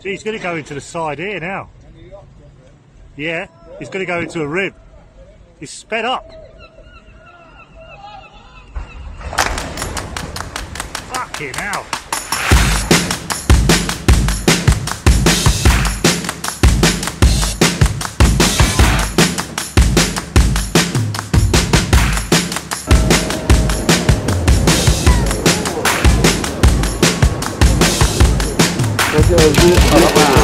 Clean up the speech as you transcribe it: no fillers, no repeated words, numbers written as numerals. See, he's going to go into the side here now. Yeah, he's going to go into a rib. He's sped up. Fucking hell. Let's go.